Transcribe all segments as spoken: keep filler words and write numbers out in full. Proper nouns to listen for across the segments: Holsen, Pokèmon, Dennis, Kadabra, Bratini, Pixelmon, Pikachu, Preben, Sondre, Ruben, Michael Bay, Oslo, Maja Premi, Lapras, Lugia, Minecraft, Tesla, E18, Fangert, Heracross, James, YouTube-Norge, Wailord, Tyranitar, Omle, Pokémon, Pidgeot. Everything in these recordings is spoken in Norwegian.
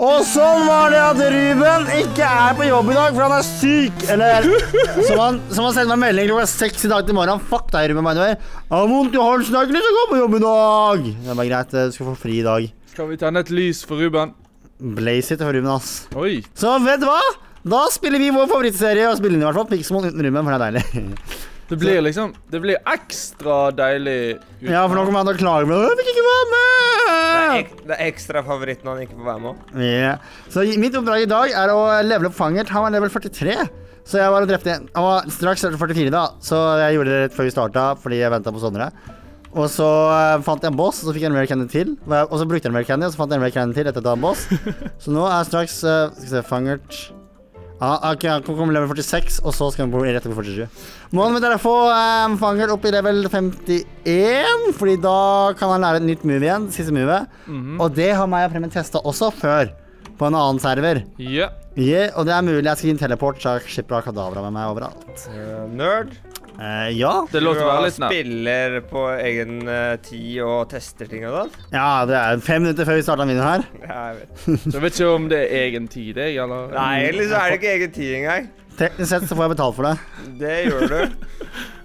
Og sånn var det at Ruben ikke er på jobb i dag, for han er syk. Eller, som han, som han sendte meg melding klokka seks i dag til morgen. Fuck deg, Ruben, mener jeg. Jeg har vondt i Holsen, jeg har ikke lyst til å gå på jobb i dag. Det er bare greit, du skal få fri i dag. Skal vi tenne et lys for Ruben? Blaze it for Ruben, ass. Oi. Så vet du hva? Da spiller vi vår favorittserie, og spiller inn i hvert fall Pixelmon uten Ruben, for det er deilig. Det blir liksom, det blir ekstra deilig uten. Ja, for nå kommer han til å klage med, jeg vil ikke være med! Det er ekstra favoritten han ikke får være med. Ja, så mitt oppdrag i dag er å levele opp Fangert, han var level førtitre. Så jeg var og drepte igjen, han var straks førtifire da, så jeg gjorde det rett før vi startet, fordi jeg ventet på sånne. Og så fant jeg en boss, og så fikk jeg en mer candy til, og så brukte jeg en mer candy, og så fant jeg en mer candy til etter å ta en boss. Så nå er straks, skal vi se, Fangert... Ah, ok, han kommer level førtiseks, og så skal han gå rett til førtisju. Målet mitt er å få um, Fangert opp i level femtien, fordi da kan han lære et nytt move igjen, siste move. Mm -hmm. Og det har Maja Premi testet også før, på en annen server. Ja. Yeah. Yeah, og det er mulig jeg skal gi en teleport, så jeg skipper av kadavra med meg overalt. Uh, nerd? Uh, ja. Det låter veldig litt snart. Du spiller på egen uh, tid og tester ting og sånt? Ja, det er fem minutter før vi starter en video her. Ja, jeg vet. Så jeg vet ikke om det er egen tid, jeg, eller? Nei, egentlig så er det ikke egen tid engang. Teknisk sett så får jeg betalt for det. Det gjør du.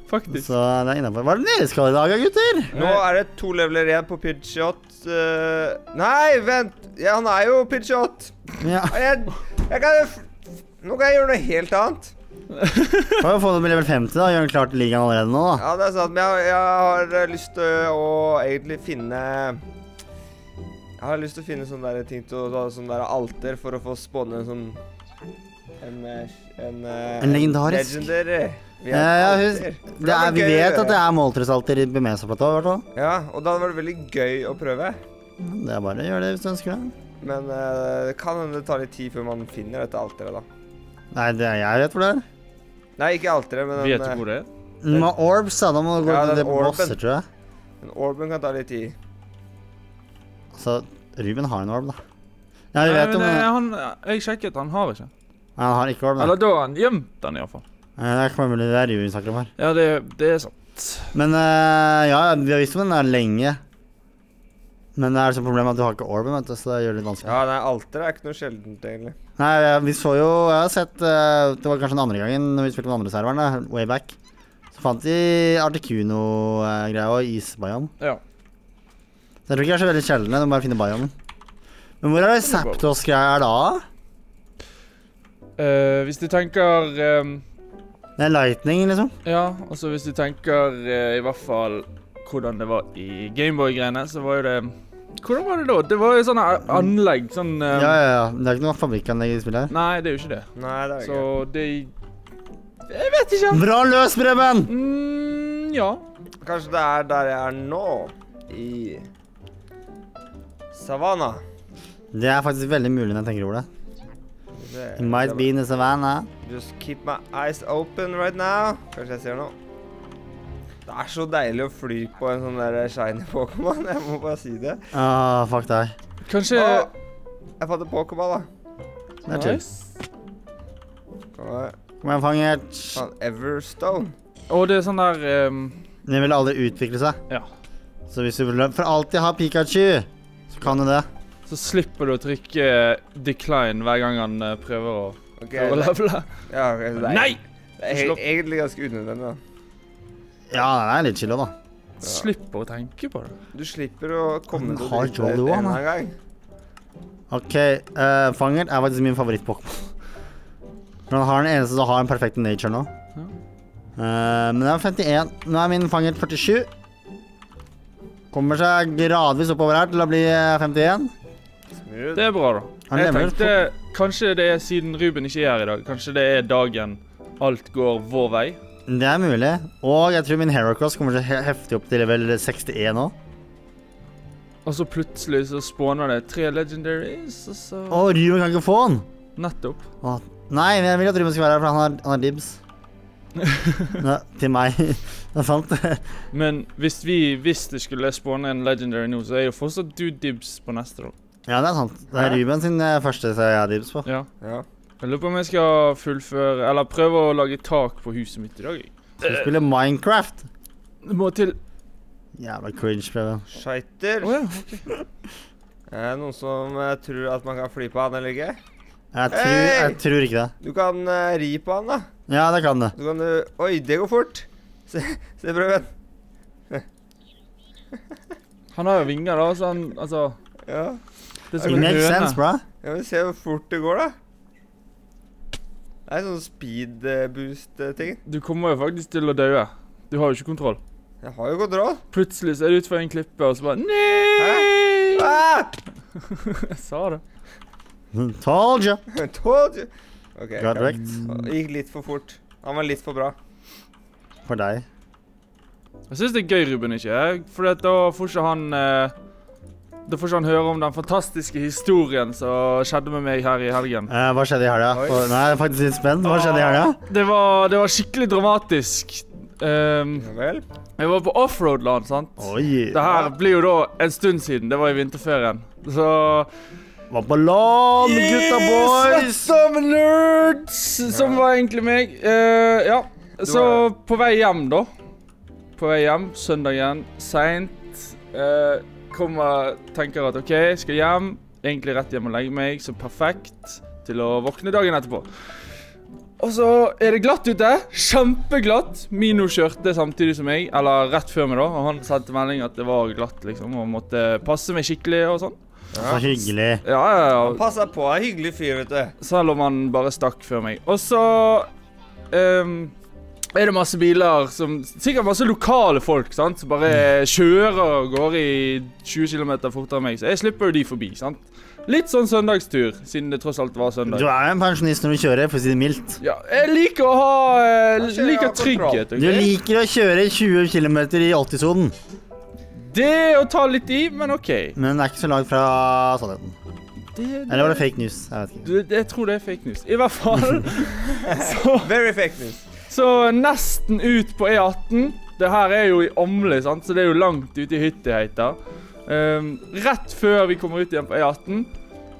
Faktisk. Så det er innenfor. Hva er det dere skal i dag, gutter? Nå er det to leveler igjen på Pidgeot. Uh, nei, vent! Ja, han er jo Pidgeot. Ja. Jeg, jeg kan, nå kan jeg gjøre noe helt annet. Kan jo få det med level femti da, gjør den klart ligaen allerede nå da. Ja, det er sant, men jeg, jeg har lyst til å egentlig finne Jeg har lyst til å finne sånne der ting til å ta sånne der alter for å få spåne en sånn En, en, en legendarisk legendary. Vi ja, ja, husk, det er, vi vet at det er måltresalter i Bemesa-platå i hvert fall. Ja, og da var det veldig gøy å prøve. Det er bare å gjøre det hvis du ønsker det. Men det kan hende det tar litt tid før man finner dette alteret da. Nei, det er jeg vet hvor det er. Nei, ikke alltid det, men den... Vet du hvor det er? Den har orbs, da må du gå til det på bosser, tror jeg. Den orben kan ta litt tid. Altså, Ruben har en orb, da. Ja, vi vet om... Nei, men jeg sjekket, han har ikke. Nei, han har ikke orb, da. Eller da har han gjemt den, i hvert fall. Nei, det er mulig det er Ruben snakker om her. Ja, det er sant. Men, ja, vi har visst om den er lenge. Men det er sånn problem at du har ikke orben, vet du, så det gjør det litt vanskelig. Ja, nei, alter er ikke noe sjeldent, egentlig. Nei, vi så jo, jeg har sett, det var kanskje den andre gangen når vi spilte på den andre serveren, way back. Så fant de Articuno-greier og isbiom. Ja. Så jeg tror ikke det er så veldig sjeldent, du må bare finne biomen. Men hvor er det Zapdos-greier da? Uh, hvis du tenker... Um... Det er lightning, liksom. Ja, altså hvis du tenker uh, i hvert fall... Hvordan det var i Gameboy-greiene, så var jo det... Hvordan var det da? Det var jo sånne anlegg, sånn... Um... Ja, ja, ja. Det er ikke noe fabrikkanlegg i spillet her. Nei, det er jo ikke det. Nei, det er ikke. Så det... Jeg vet ikke. Bra løs, Preben! Mm, ja. Kanskje det er der jeg er nå, i... Savannah. Det er faktisk veldig mulig når jeg tenker over det. It might be in the savannah. Just keep my eyes open right now. Kanskje jeg ser noe. Det er så deilig å fly på en sånn der shiny Pokemon, jeg må bare si det. Ah, fuck deg. Kanskje... Åh, jeg fant en Pokemon da. Det er nice. Kom igjen, Fangert. Fan, Everstone. Åh, det er sånn der... Um... Den vil aldri utvikle seg. Ja. Så hvis du vil for alltid ha Pikachu, så kan du det. Så slipper du å trykke decline hver gang han prøver å... Ok. Prøver å levele. Ja, ok, så det er... Nei! Det er egentlig ganske unødvendig da. Ja, det er litt chill da. Du slipper å tenke på det. Du slipper å komme til å tenke på det en gang. Ok, uh, Fangert er faktisk min favoritt-Pokémon. Men han har den eneste som har en perfekt nature nå. Ja. Uh, men det er femtien. Nå er min Fangert førtisju. Kommer seg gradvis oppover her til å bli femtien. Det er bra da. Jeg tenkte, kanskje det er siden Ruben ikke er her i dag. Kanskje det er dagen alt går vår vei. Det er mulig, og jeg tror min Heracross kommer til heftig opp til level sekstien nå. Og så plutselig så spawner det tre legendaries, og så... Åh, Ruben kan ikke få han! Nettopp. Åh, nei, men jeg vil at Ruben skal være her, for han har, han har dibs. Nei, til meg. Det er sant. Men hvis vi visste skulle spawne en legendary nå, så er jo fortsatt du dibs på neste roll. Ja, det er sant. Det er Ruben sin første som jeg har dibs på. Ja, ja. Jeg lurer på om jeg skal fullføre, eller prøve å lage tak på huset mitt i dag. Skal du spille Minecraft? Du må til... Jævla cringe, Preben. Scheiter. Åja, oh, ok. Er det noen som uh, tror at man kan fly på han eller ikke? Jeg tror, hey! jeg tror ikke det. Du kan uh, ri på han da. Ja, det kan det. Du kan, uh, oi, det går fort. Se, se Preben. Han har jo vinger da, så han, altså... Ja. Det er make sense, bra. Ja, men se hvor fort det går da. Det er sånn speed boost ting. Du kommer jo faktisk til å dø. Du har jo ikke kontroll. Jeg har jo kontroll. Plutselig så er du ut for en klippe, og så bare... Nei! Ah! Jeg sa det. Told you. Told you. Ok, det gikk litt for fort. Han var litt for bra. For deg. Jeg synes det er gøy, Ruben, ikke? For da får ikke han... Eh, Da får han høre om den fantastiske historien som skjedde med meg her i helgen. Eh, hva skjedde i helgen? Oi. Nei, jeg er faktisk litt spent. Hva skjedde i helgen? Det var, det var skikkelig dramatisk. Um, Javel. Jeg var på offroad-land, sant? Oi. Dette blir jo da en stund siden. Det var i vinterferien. Så... Var på land, gutta boys! Som nerds! Som var egentlig meg. Uh, ja, så på vei hjem da. På vei hjem, søndagen, sent. Eh... Uh, Kommer og tenker at ok, skal hjem, egentlig rett hjem og legge meg, så perfekt til å våkne dagen etterpå. Og så er det glatt ute, kjempeglatt. Mino kjørte samtidig som meg, eller rett før meg da, og han sendte melding at det var glatt liksom, og måtte passe meg skikkelig og sånn. Så hyggelig. Ja, ja, ja. Han passer på, er hyggelig fyr, vet du. Selv om han bare stakk før meg. Og så... Um, er det masse biler som, sikkert masse lokale folk, sant? Som bare kjører og går i tjue kilometer fortere enn meg, så jeg slipper jo de forbi, sant? Litt sånn søndagstur, siden det tross alt var søndag. Du er en pensjonist når du kjører, for å si det mildt. Ja, jeg liker å ha, jeg liker trygghet, ok? Du liker å kjøre tjue kilometer i åtti-sonen. Det er å ta litt i, men ok. Men det er ikke så langt fra sannheten. Det, det, Eller var det fake news? Jeg vet ikke. Det, jeg tror det er fake news, i hvert fall. Very fake news. Så nesten ut på E atten, det her er jo i Omle, sant? Så det er jo langt ute i hytteheita. Um, rett før vi kommer ut igjen på E atten,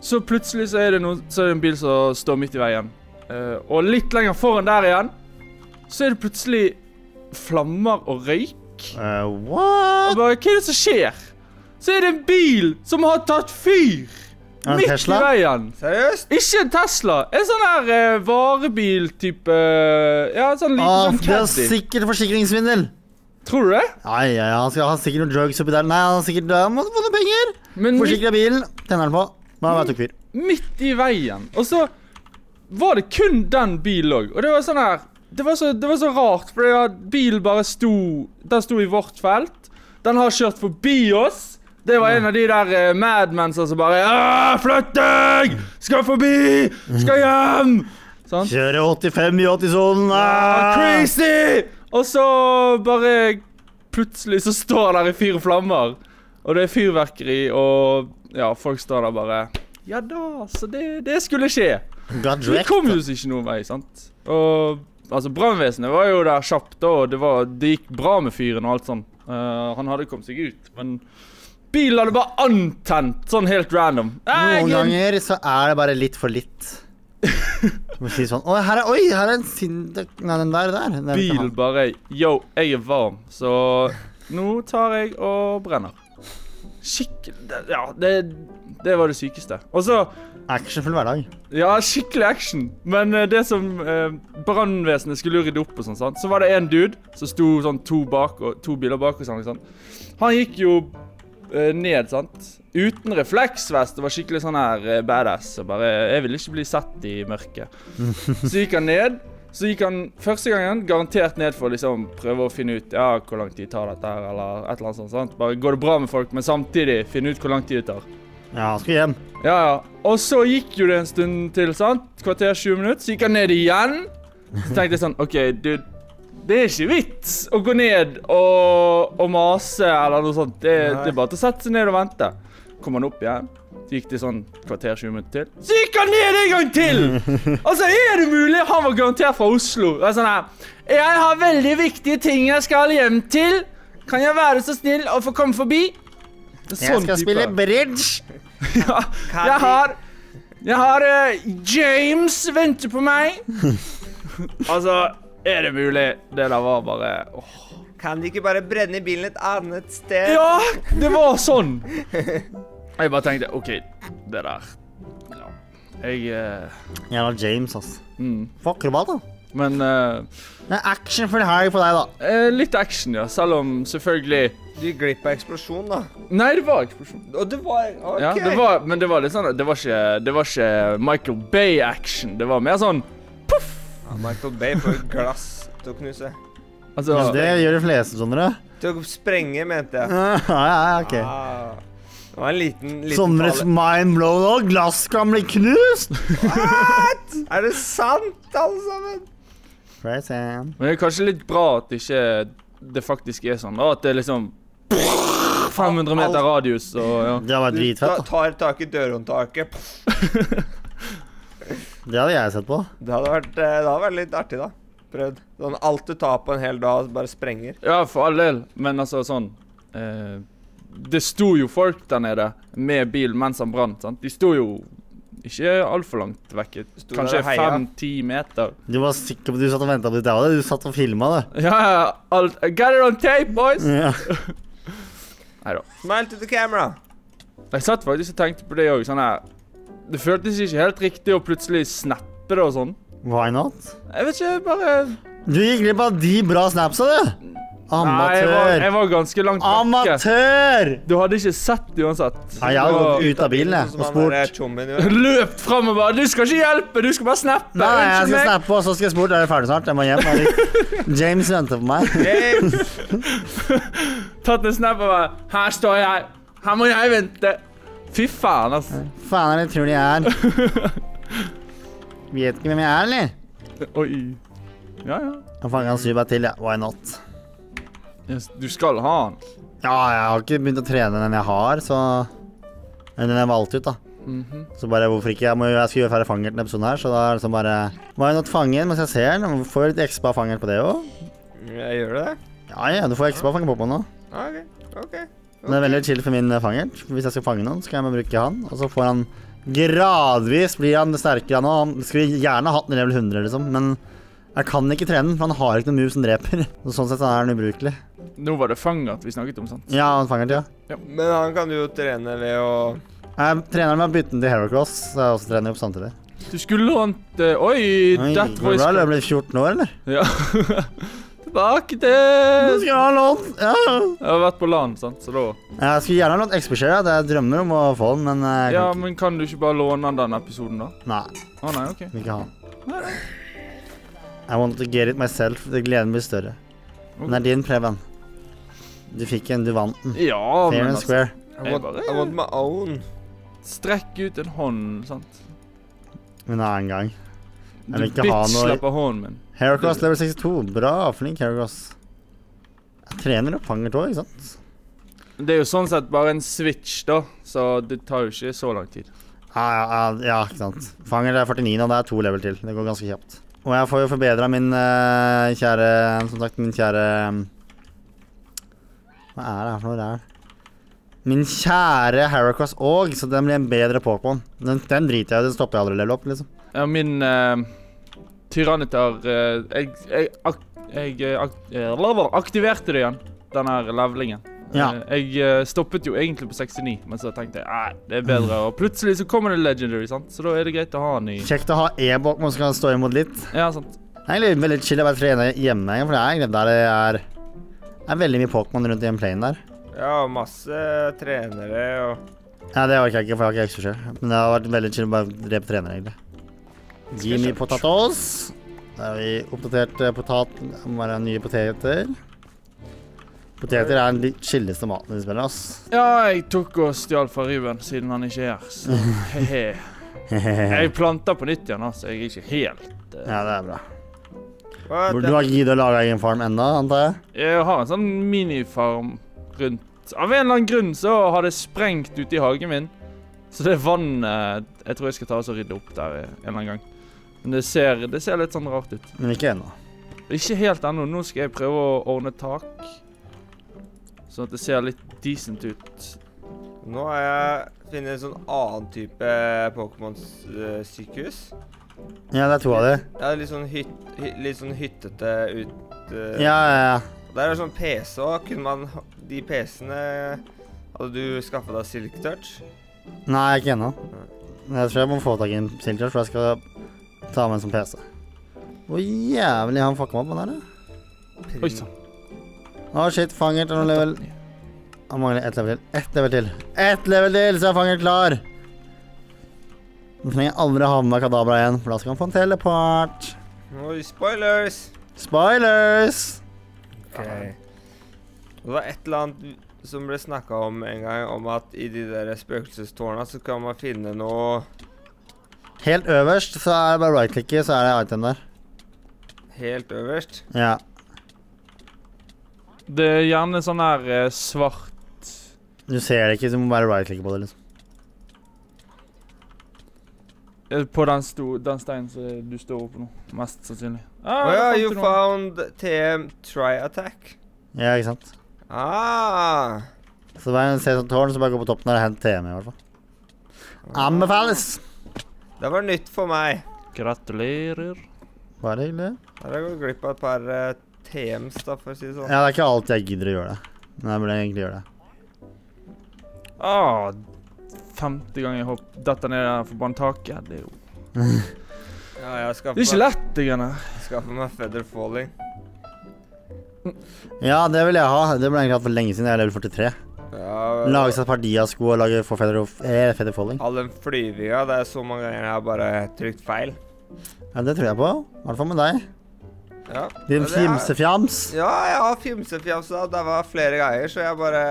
så plutselig så er det, noen, så er det en bil som står midt i veien. Uh, og litt lenger foran der igjen, så er det plutselig flammer og røyk. Uh, what? Og bare, hva er det som skjer? Så er det en bil som har tatt fyr! Midt Tesla? I veien. Seriøst? Ikke en Tesla. En sånn her eh, varebil-type... Ja, en sånn liten ah, sånn Caddy. Det er sikkert forsikringsvindel. Tror du det? Nei, ja, ja, han skal ha sikkert noen drugs oppi der. Nei, han har sikkert... Han må få noen penger. Men forsikret midt... bilen. Tenner den på. Nå har jeg tok fyr. Midt i veien. Og så var det kun den bilen også. Og det var sånn her... Det var så, det var så rart, for bilen bare sto... Den sto i vårt felt. Den har kjørt forbi oss. Det var en av de der eh, madmenser som bare «Åh, flytt deg! Skal forbi! Skal hjem!» sånn. Kjøre åttifem i åtti-sonen! Ja, crazy! Og så bare plutselig så står der i fire flammer. Og det er fyrverkeri, og ja, folk står der bare «Ja da, så det, det skulle skje!» Det kom jo ikke noen vei, sant? Og altså, brannvesenet var jo der kjapt, og det, var, det gikk bra med fyren og alt sånn. Uh, han hadde kommet seg ut, men... Bilen hadde bare antent, sånn helt random. Noen ganger så er det bare litt for litt. Du må si sånn, oi, her er, oi, her er en sinne... Nei, den der, der. Den bilen bare, yo, jeg er varm, så nå tar jeg og brenner. Skikkelig, ja, det, det var det sykeste. Og så... Action full hverdag. Ja, skikkelig action. Men det som eh, brannvesenet skulle rydde opp og sånn, sant? Så var det en dude som sto sånn to, bak, og, to biler bak og sånn, sant? Han gikk jo... ned, sant? Uten refleksvest, det var skikkelig sånn her badass, og bare, jeg ville ikke bli sett i mørket. Så gikk han ned, så gikk han første gangen garantert ned for å liksom prøve å finne ut, ja, hvor lang tid tar dette her, eller et eller annet sånt, sant? Bare går det bra med folk, men samtidig finne ut hvor lang tid det tar. Ja, han skal hjem. Ja, ja. Og så gikk jo det en stund til, sant? Kvarter tjue minutter, så gikk han ned igjen. Så tenkte jeg sånn, ok, dude, det er ikke vits å gå ned og, og mase eller noe sånt. Det, det er bare til å sette seg ned og vente. Kom han opp igjen, så gikk det sånn kvarter tjue minutter til. Så gikk han ned en gang til! Altså, er det mulig? Han var garantert fra Oslo. Det er sånn her, jeg har veldig viktige ting jeg skal hjem til. Kan jeg være så snill og få komme forbi? Sånn jeg skal type. Spille bridge. Ja, jeg har, jeg har uh, James venter på meg. Altså... Er det mulig? Det der var bare... Åh. Kan de ikke bare brenne bilen et annet sted? Ja, det var sånn. Jeg bare tenkte, ok, det der. Ja. Jeg... Uh... Jeg var James, ass. Mm. Fuck, robot, da. Men... Uh... Det er action for det her på deg, da. Uh, litt action, ja. Selv om, selvfølgelig... Du glipp av eksplosjon, da. Nei, det var eksplosjon. Og det var... Ok. Ja, det var, men det var litt sånn... Det var ikke, det var ikke Michael Bay-action. Det var mer sånn... Puff! Ja, Michael Bay får et glass til å knuse. Altså, ja, det gjør de fleste, sånne, da. Til å sprenge, mente jeg. Ja, ja, ok. Ah. Det var en liten, liten Sommeres mindblown og glass kan bli knust! What? Er det sant, alle sammen? Crazy. Men det er kanskje litt bra at det ikke, det faktisk er sånn, at det er liksom fem hundre meter radius og ja. Det var dritfett, da. Du tar tak i dørhåndtaket. Det hadde jeg sett på. Det hadde vært, det hadde vært litt artig, da. Prøvd. Sånn, alt du tar på en hel dag, bare sprenger. Ja, for all del. Men altså, sånn... Eh, det sto jo folk der nede med bil mens han brant, sant? De sto jo ikke alt for langt vekk. Kanskje fem til ti meter. Du var sikker på at du satt og ventet på ditt av det. Du satt og filmet det. Ja, alt. Get it on tape, boys! Ja. Neida. Smile to the camera! Jeg satt faktisk og tenkte på det også, sånn her. Det føltes ikke helt riktig å plutselig snappe det og sånn. Why not? Jeg vet ikke, bare... Du gikk glipp av de bra snapsa, du! Amatør! Nei, jeg var, jeg var ganske langt vekk. Amatør! Du hadde ikke sett det uansett. Nei, jeg hadde gått ut av bilen, jeg, og spurt. Løpt frem og bare, du skal ikke hjelpe, du skal bare snappe. Nei, jeg skal snappe, og så skal jeg spurt, er det ferdig snart? Jeg må hjem, Erik. James venter på meg. James! Tatt en snap og bare, her står jeg, her må jeg vente. Fy faen, ass. Faen, jeg tror de er. Vet ikke hvem jeg er, eller? Oi. Ja, ja. Jeg fanger han syv bare til, ja. Why not? Yes, du skal ha han. Ja, jeg har ikke begynt å trene den jeg har, så... Den jeg valgte ut, da. Mm-hmm. Så bare, hvorfor ikke? Jeg, må, jeg skal gjøre ferdig Fangert denne episoden her, så da er det sånn bare... Må jeg nått Fangert mens jeg ser den? Får jeg litt ekspa Fangert på det også? Jeg gjør det. Ja, ja, du får ekspa Fangert på på nå. Ok, ok. okay. Det er veldig chill for min Fangert. Hvis jeg skal fange noen, skal jeg må bruke han. Og så får han gradvis, blir han sterkere nå. Han skulle gjerne hatt en level hundre, liksom, men... Jeg kan ikke trene den, for han har ikke noen move som dreper. Sånn sett er den ubrukelig. Nå var det Fangert vi snakket om, sant? Ja, Fangert, ja. ja. Men han kan jo trene ved å... Jeg trener med å bytte den til Herocross, så jeg også trener opp samtidig. Du skulle lånt... Oi, Death Voice... Hvordan er det blitt fjorten år, eller? Ja. Tilbake til... Du skulle ha lånt, ja. Jeg har vært på LAN, sant? Så da... Jeg skulle gjerne ha lånt Expo-share, det jeg drømmer om å få den, men... Kan ja, men kan du ikke bare låne den episoden da? Nei. Å ah, nei, ok. Vi kan ha den. Nei. I want to get it myself, det gleden blir større. Men det er din, Preben. Du fikk en, du vant den. Ja, fair and square. I want, I want my own. Strekk ut en hånd, sant? Men nei, en gang. Du bitch-slapper hånden min. Herocross level sekstito, bra, flink Herocross. Jeg trener og fanger tog, ikke sant? Det er jo sånn sett bare en switch da, så det tar jo ikke så lang tid. Ja, ja, ja, ikke sant. Fanger er førtini nå, det er to level til, det går ganske kjapt. Og jeg får jo forbedret min uh, kjære, som sagt, min kjære... Hva er det her for noe der? Min kjære Heracross og, så den blir en bedre Pokemon. Den, den driter jeg, den stopper jeg aldri å leve opp, liksom. Ja, min uh, Tyranitar, uh, jeg, jeg, ak, jeg ak, uh, aktiverte det igjen, den her levelingen. Ja. Uh, jeg uh, stoppet jo egentlig på sekstini, men så tenkte jeg, nei, det er bedre, og plutselig så kommer det Legendary, sant? Så da er det greit å ha en ny... Kjekt å ha e-bok, man skal stå imot litt. Ja, sant. Det er egentlig veldig chill å være trene hjemme, for det er egentlig der det er... Det er veldig mye Pokémon rundt i en plane der. Ja, masse trenere og... Ja, det orker jeg ikke, for jeg har ikke ekstra selv. Men det har vært veldig chill å bare drepe trenere, egentlig. Gi mye potatoes. Da har vi oppdatert potat... Bare nye poteter. Poteter er den chilleste maten vi spiller, ass. Ja, jeg tok og stjal fra Ruben, siden han ikke er, så hehe. Jeg planter på nytt igjen, ass, jeg er ikke helt... Uh... Ja, det er bra. Burde du ha gitt å lage egen farm enda, antar jeg? Jeg har en sånn minifarm rundt. Av en eller annen grunn så har det sprengt ute i hagen min. Så det er vann, jeg tror jeg skal ta oss og rydde opp der en eller annen gang. Men det ser, det ser litt sånn rart ut. Men ikke ennå. Ikke helt ennå, nå skal jeg prøve å ordne tak. Sånn at det ser litt decent ut. Nå har jeg funnet en sånn annen type Pokémon-sykehus. Ja, det er to av det. Ja, litt sånn, hyt, hyt, litt sånn hyttete ut... Uh, ja, ja, ja. Der er sånn P C også. Kunne man... De P C-ene... Hadde du skaffet deg Silk Touch? Nei, ikke ennå. Jeg tror jeg må få tak i en silkert, for jeg skal ta med en som P C. Hvor jævlig han fucker meg opp med der, da? Oi, sånn. Å, shit, Fangert er noen level. Han mangler ett level til. Ett level til. Ett level til, så er Fangert klar! Nå trenger jeg aldri ha med meg kadabra igjen, for da skal han få en teleport. Oi, spoilers! Spoilers! Ok. Det var et eller annet som ble snakket om en gang, om at i de der spøkelsestårnene så kan man finne noe... Helt øverst, så er det bare right-klikket, så er det item der. Helt øverst? Ja. Det er gjerne sånn her svart... Du ser det ikke, så du må bare right-klikke på det, liksom. På den, den steinen som du står på nå, mest sannsynlig. Ah, oh ja, you found T M try-attack. Ja, ikke sant? Ah! Så hver gang jeg ser sånn tårn, så bare gå på toppen og hente T M i hvert fall. Anbefales! Det var nytt for meg. Gratulerer. Bare hyggelig. Da har jeg gått glipp av et par uh, T Ms da, for å si det sånn. Ja, det er ikke alltid jeg gidder å gjøre det. Men jeg burde egentlig gjøre det. Ah, femte gang jeg hopp dette ned der forbann taket, det er jo... ja, jeg skaffer... Det er ikke lett, igjen her. Jeg skaffer meg feather falling. Ja, det vil jeg ha. Det ble egentlig hatt for lenge siden. Jeg er level forty-three. Ja, lage seg et par dia-sko og lage for feather falling. All den flyvinga, det er så mange ganger jeg har bare trykt feil. Ja, det tror jeg på. I hvert fall med deg. Ja. Din fjimsefjams. Ja, jeg har fjimsefjams da. Det var flere ganger, så jeg bare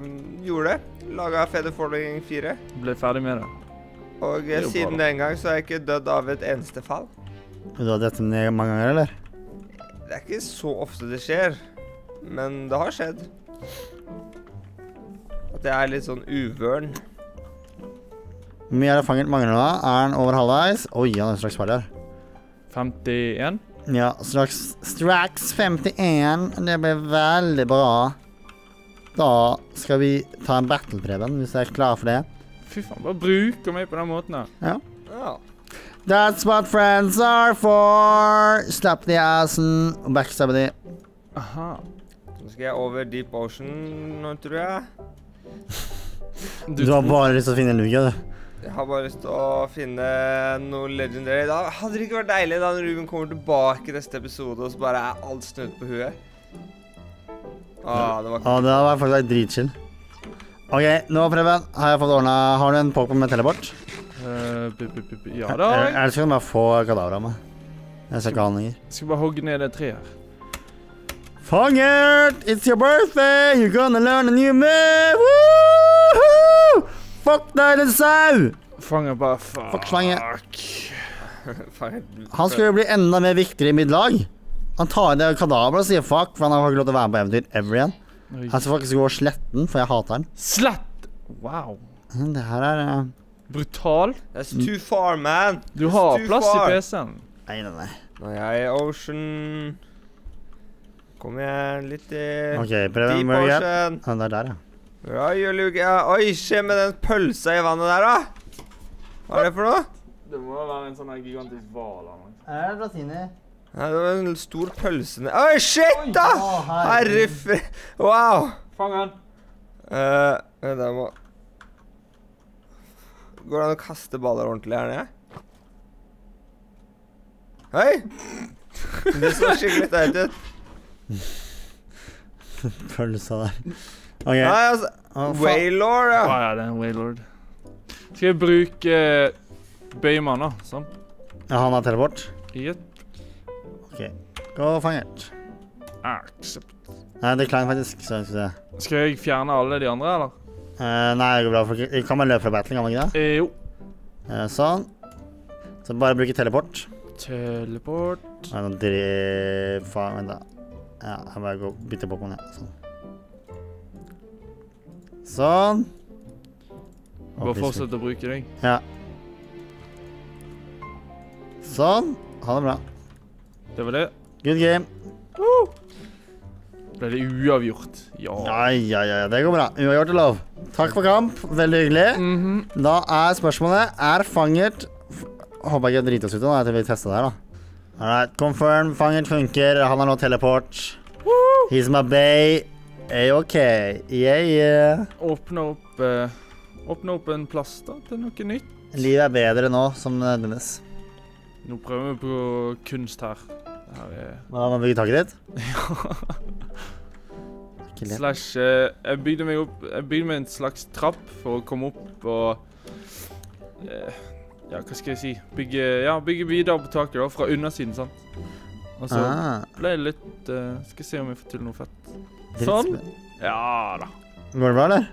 um, gjorde det. Laget feather falling four. Ble ferdig med det. Og det siden den gang så har jeg ikke dødd av et eneste fall. Du har dødd ned mange ganger, eller? Det er ikke så ofte det skjer, men det har skjedd. At jeg er litt sånn uvøren. Hvor mye er det Fangert mangler nå? Er han over halvveis? Oi, han er en slags farlig her. femtien? Ja, slags straks femtien. Det blir veldig bra. Da skal vi ta en battle, Preben, hvis jeg er klar for det. Fy faen, bare bruker meg på den måten her. Ja. Ja. That's what friends are for! Slapp de assen og backstabbe de. Aha. Så skal jeg over Deep Ocean nå, tror jeg. Du, du har bare lyst til å finne en luge, du. Jeg har bare lyst til å finne noe legendary. Da hadde det ikke vært deilig da når Ruben kommer tilbake i neste episode og så bare er alt snudd på huet. Ah, det var cool. Ah, det var faktisk dritchill. Ok, nå Preben, har jeg fått ordnet. Har du en Pokemon med teleport? Uh, bu, bu, bu, bu. Ja da. Jeg, jeg, jeg skal bare få kadavra med. Jeg skal ikke ha lenger. Jeg skal bare hogge ned det treet her. Fangert! It's your birthday! You're gonna learn a new move! Woohoo! Fuck deg, den sau! Fangert bare fuck. Fuck Fangert. Han skal jo bli enda mer viktigere i mitt lag. Han tar i det kadavra og sier fuck, for han har ikke lov til å være med på eventyr ever igjen. Han skal faktisk gå og slette den, for jeg hater den. Slett! Wow. Det her er... Uh, Brutal. That's too far, man. Du That's har plass far. I P C-en. Nei, nei, nei. Nå er jeg i Ocean. Kom igjen, litt i okay, Deep Ocean. Han er der, ja. Bra, Jølluke. Oi, skje med den pølsa i vannet der, da. Hva er det for noe? Det må være en sånn gigantisk val. Er det Bratini? Ja, det var en stor pølse. Oi, shit, da! Oh, herre fri... Wow. Fang han. Uh, det må... Går det an å kaste baller ordentlig her nede? Hei! Det så skikkelig teit ut. Pølsa der. Ok. Nei, altså. Oh, Wailord, ja. Ah, ja, det er en Wailord. Skal jeg bruke Bøyman da, sånn? Ja, han har teleport. Yep. Ok. Gå og Fangert. Accept. Nei, det er klein faktisk, så jeg skal se. Skal jeg fjerne alle de andre, eller? Uh, nei, det går bra, for kan man løpe fra battling, kan man ikke det? Eh, jo. Uh, sånn. Så bare bruke teleport. Teleport. Nei, nå dri... Faen, vent da. Ja, jeg bare går og bytter Pokemon, ja. Sånn. Sånn. Bare fortsett å bruke deg. Ja. Sånn. Ha det bra. Det var det. Good game. Woo! Ble det uavgjort? Ja. Nei, ja, ja, det går bra. Uavgjort er lov. Takk for kamp. Veldig hyggelig. Mm -hmm. Da er spørsmålet, er Fangert... Håper jeg ikke driter oss ut nå, etter vi tester det her da. Alright, confirm. Fangert funker. Han har nå teleport. Woo! He's my bae. Er ok. Yeah, yeah. Åpne opp uh, Åpne opp en plass da, det er noe nytt. Livet er bedre nå, som Dennis. Nå prøver vi på kunst her. Det her er... Hva, man bygger taket ditt? Ja. Slash, jeg bygde meg opp, jeg bygde meg en slags trapp for å komme opp og... Ja, hva skal jeg si? Bygge, ja, bygge videre på taket da, fra undersiden, sant? Og så ah. ble jeg litt... Uh, skal se om jeg får til noe fett. Sånn? Ja da. Går det bra, eller?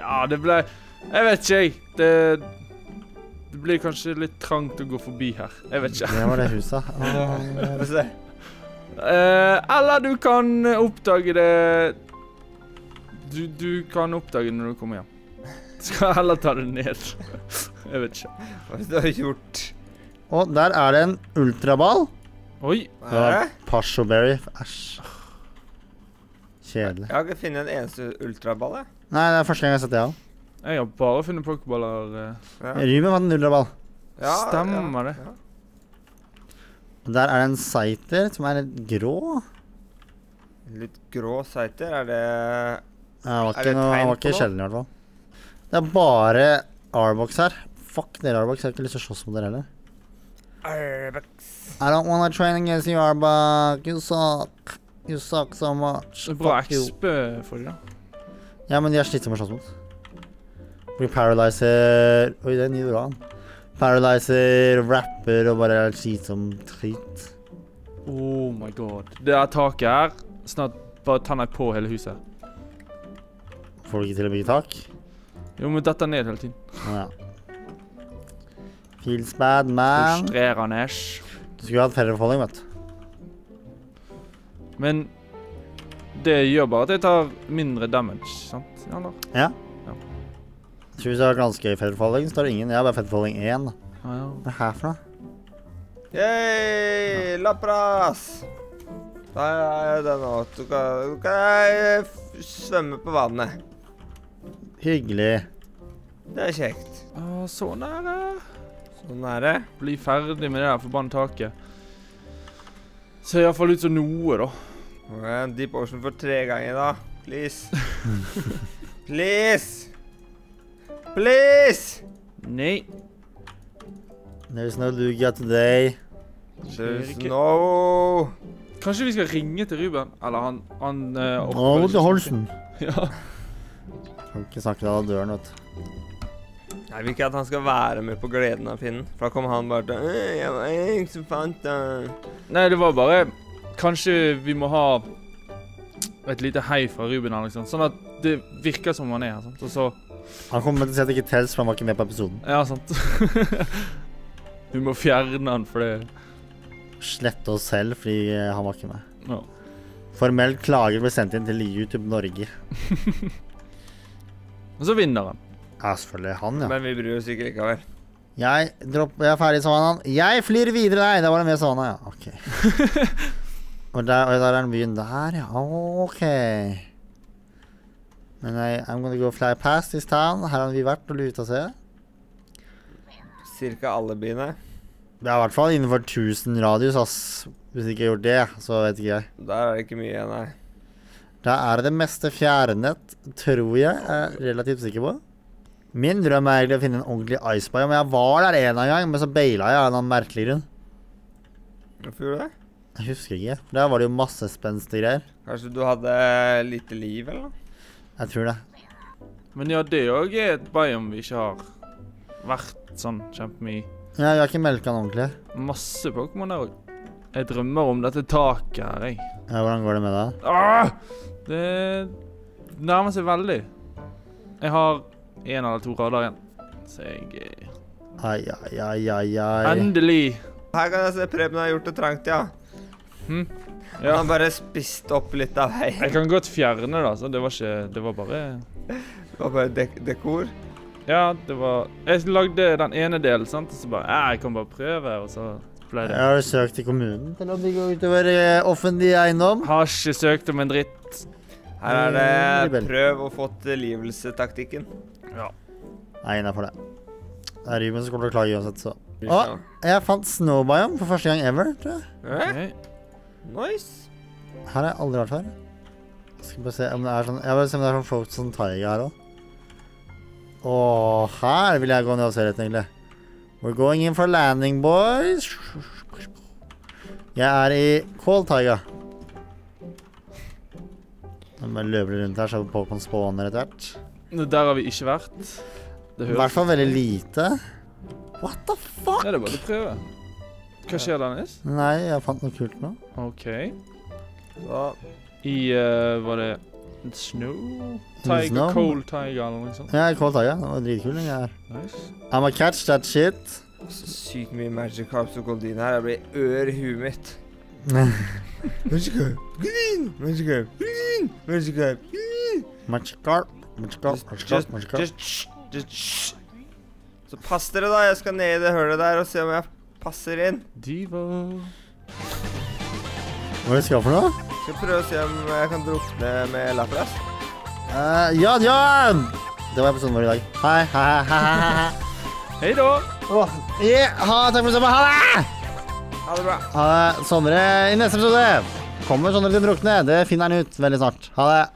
Ja, det ble... Jeg vet ikke, jeg. Det, det ble kanskje litt trangt å gå forbi her. Jeg vet ikke. Det var det huset. uh, eller du kan oppdage det... Du, du kan oppdage det når du kommer hjem. Skal heller ta det ned. Jeg vet ikke. Hva det har gjort? Og der er det en ultraball. Oi. Hva er det? Pashoberry. Æsj. Kjedelig. Jeg har ikke funnet en eneste ultraball, jeg. Nei, det er første gang jeg har sett det av. Jeg har bare funnet pokeballer. Ja. Ruben var en ultraball. Ja, stemmer ja, ja. det. Og der er det en seiter som er litt grå. Litt grå seiter? Er det... Det var ikke, no, ikke sjelden i hvert fall. Det er bare R-box her. Fuck dere R-box, jeg har ikke lyst til å slåss mot dere heller. R-box. I don't wanna train against you, R-box. You suck. You suck so much. Det er bra X P for dere. Ja, men de er slitsomme å slåss mot. Blir paralyzer... Oi, det er en ny uran. Paralyzer, rapper og bare slitsom trit. Oh my god. Det er taket her. Snart bare tenner jeg på hele huset. Får du ikke til å bygge tak? Jo, men dette ned hele tiden. Ja. Feels bad, man. Frustrerende. Du skulle hatt ferreforholding, vet du. Men det gjør bare at jeg tar mindre damage, sant? Ja. ja. ja. Jeg tror hvis jeg har ganske ferreforholding, så tar det ingen. Jeg har bare ferreforholding én. Ah, ja. Hva er det her for noe? Yay! Ja. Lapras! Nei, det er noe. Du kan, du kan svømme på vannet. Hyggelig. Det er kjekt. Åh, så nære. Så nære. Bli ferdig med det der forbannet taket. Ser i hvert fall ut som noe da. Deep Ocean for tre ganger da. Please. Please. Please. Nei. There's no Lugia today. There's no. Kanskje vi skal ringe til Ruben? Eller han... han uh, Åh, til Holsen. Ja. Kan ikke snakke deg av døren, vet du. Jeg vil ikke at han skal være med på gleden av pinnen. For da kommer han bare til å... Jeg var jeg som fant den. Nei, det var bare... Kanskje vi må ha... Et lite hei fra Ruben her, liksom. Sånn at det virker som han er her, sant? Og så... Han kommer til å si at det ikke tells, for han var ikke med på episoden. Ja, sant. Du må fjerne han, for det... Slette oss selv, fordi han var ikke med. Ja. Formelt klager ble sendt inn til YouTube-Norge. Og så vinner han. Ja, selvfølgelig han, ja. Men vi bryr oss sikkert ikke av. Jeg dropper, jeg er ferdig som han. Jeg flyr videre, nei, da var det mer sånn, ja, ok. og, der, og der er den byen der, ja, ok. Men jeg, I'm gonna go fly past this town. Her har vi vært og luta seg. Cirka alle byene. Det er i hvert fall innenfor tusen radius, ass. Hvis ikke jeg har gjort det, så vet ikke jeg. Der er det ikke mye, nei. Da er det det meste fjernett, tror jeg, er relativt sikker på. Min drøm er egentlig å finne en ordentlig icebiome, men jeg var der en gang, men så baila jeg av en merkelig grunn. Hvorfor gjorde du det? Jeg husker ikke. Der var det jo masse spenstige greier. Kanskje du hadde lite liv, eller noe? Jeg tror det. Men ja, det er jo et biome vi ikke har vært sånn kjempemye. Ja, jeg har ikke melket den ordentlig. Masse Pokémon der også. Jeg drømmer om dette taket her, jeg. Ja, hvordan går det med deg? Åh! Det nærmer seg veldig. Jeg har en eller to radar igjen. Så jeg... Ai, ai, ai, ai, ai. Endelig! Her kan jeg se Preben har gjort det trangt, ja. Hm? Ja. Han bare spist opp litt av vei. Jeg kan godt fjerne da, så det var ikke... Det var bare... Det var bare dek dekor? Ja, det var... Jeg lagde den ene delen, sant? Så bare, ja, jeg kan bare prøve, og så... Jeg har søkt i kommunen til å bygge utover offentlig eiendom. Har ikke søkt om en dritt. Her er det prøv og fått livelse-taktikken. Ja. Jeg er inne for det. Det er Ruben som kommer til å klage uansett, så. Å, jeg fant Snowbiome for første gang ever, tror jeg. Ok. Nice. Her har jeg aldri vært før. Jeg skal bare se om det er sånn... Jeg vil se om det er sånn Floats on Tiger her også. Åh, her vil jeg gå ned og se rett egentlig. We're going in for landing, boys. Jeg er i Kåltaiga. Når man løper rundt her, så er Pokemon spawner etter hvert. Der har vi ikke vært. I hvert fall veldig lite. What the fuck? Ja, det er bare å prøve. Hva skjer, Dennis? Nei, jeg fant noe kult nå. Ok. Da... I, uh, var det Snow? Tiger, Cold Tiger eller noe sånt? Ja, Cold Tiger. Det var dritkul den her. Nice. I'm a catch that shit. Så sykt mye Magic Carps og Goldin her. Jeg blir ør i huet mitt. Magic Carp, Goldin! Magic Carp, Goldin! Magic Carp, Goldin! Magic Carp, Magic Carp, Magic Carp, Magic Carp. Just, just, just, Så pass dere da, jeg skal ned i det hølet der og se om jeg passer inn. Diva. Hva er det skal for noe? Skal prøve å se om jeg kan drukne med Lapras. Uh, ja, ja! Det var episoden vår i dag. Hei, hei, hei, hei, hei. Hei da! Oh, yeah. Ha, takk for å se på. Ha det! Ha det bra. Ha det. Sondre, i neste episode kommer Sondre til å drukne. Det finner han ut veldig snart. Ha det.